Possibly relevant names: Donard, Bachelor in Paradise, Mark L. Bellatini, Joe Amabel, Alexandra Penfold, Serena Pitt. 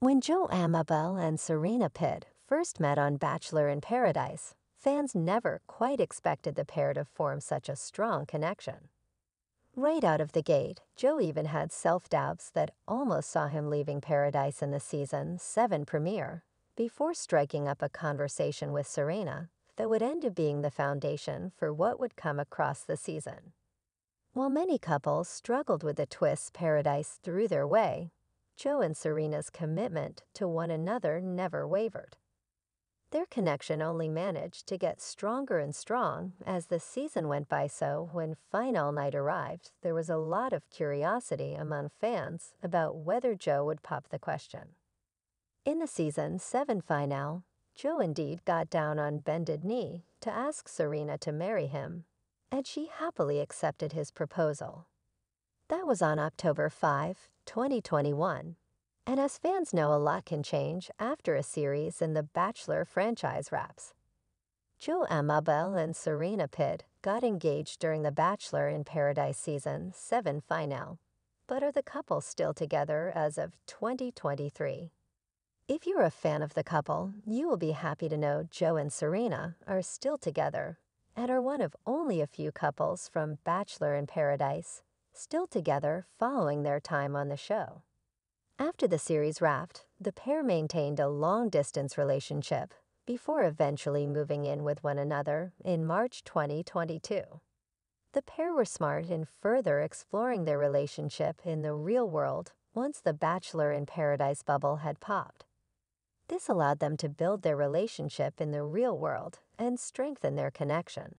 When Joe Amabel and Serena Pitt first met on Bachelor in Paradise, fans never quite expected the pair to form such a strong connection. Right out of the gate, Joe even had self-doubts that almost saw him leaving Paradise in the Season 7 premiere, before striking up a conversation with Serena that would end up being the foundation for what would come across the season. While many couples struggled with the twists Paradise threw their way, Joe and Serena's commitment to one another never wavered. Their connection only managed to get stronger and strong as the season went by, so when final night arrived, there was a lot of curiosity among fans about whether Joe would pop the question. In the Season 7 finale, Joe indeed got down on bended knee to ask Serena to marry him, and she happily accepted his proposal. That was on October 5, 2021. And as fans know, a lot can change after a series in the Bachelor franchise wraps. Joe Amabel and Serena Pitt got engaged during the Bachelor in Paradise Season 7 finale, but are the couple still together as of 2023. If you're a fan of the couple, you will be happy to know Joe and Serena are still together and are one of only a few couples from Bachelor in Paradise still together following their time on the show. After the series wrapped, the pair maintained a long-distance relationship before eventually moving in with one another in March 2022. The pair were smart in further exploring their relationship in the real world once the Bachelor in Paradise bubble had popped. This allowed them to build their relationship in the real world and strengthen their connection.